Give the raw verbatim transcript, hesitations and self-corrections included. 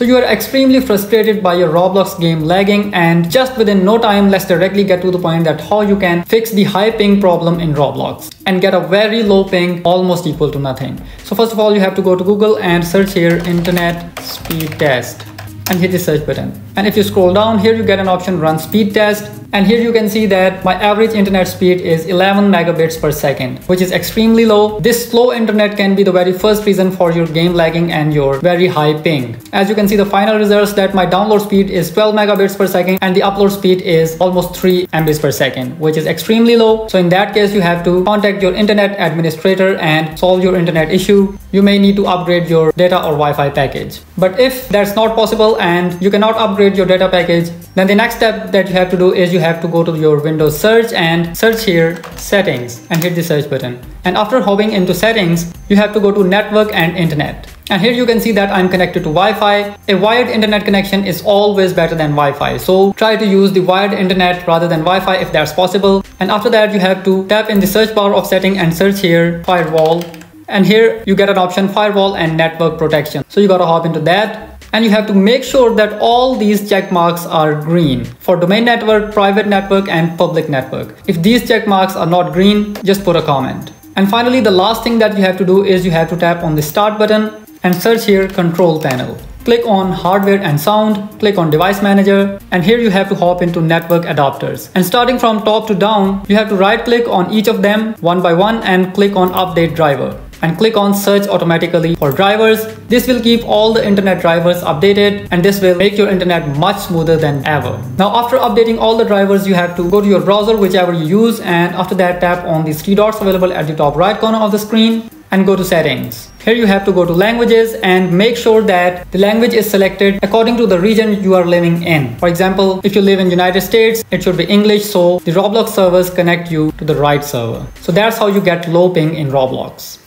So you are extremely frustrated by your Roblox game lagging, and just within no time, let's directly get to the point that how you can fix the high ping problem in Roblox and get a very low ping almost equal to nothing. So first of all, you have to go to Google and search here internet speed test and hit the search button. And if you scroll down here, you get an option run speed test. And here you can see that my average internet speed is eleven megabits per second, which is extremely low. This slow internet can be the very first reason for your game lagging and your very high ping. As you can see the final results that my download speed is twelve megabits per second and the upload speed is almost three megabits per second, which is extremely low. So in that case, you have to contact your internet administrator and solve your internet issue. You may need to upgrade your data or Wi-Fi package. But if that's not possible and you cannot upgrade your data package, then the next step that you have to do is you have to go to your Windows search and search here settings and hit the search button. And after hopping into settings, you have to go to network and internet. And here you can see that I'm connected to Wi-Fi. A wired internet connection is always better than Wi-Fi. So try to use the wired internet rather than Wi-Fi if that's possible. And after that, you have to tap in the search bar of setting and search here firewall. And here you get an option firewall and network protection. So you gotta hop into that. And you have to make sure that all these check marks are green for domain network, private network, and public network. If these check marks are not green, just put a comment. And finally, the last thing that you have to do is you have to tap on the start button and search here control panel. Click on hardware and sound, click on device manager, and here you have to hop into network adapters. And starting from top to down, you have to right click on each of them one by one and click on update driver. And click on search automatically for drivers. This will keep all the internet drivers updated, and this will make your internet much smoother than ever. Now after updating all the drivers, you have to go to your browser, whichever you use, and after that tap on these three dots available at the top right corner of the screen and go to settings. Here you have to go to languages and make sure that the language is selected according to the region you are living in. For example, if you live in United States, it should be English, so the Roblox servers connect you to the right server. So that's how you get low ping in Roblox.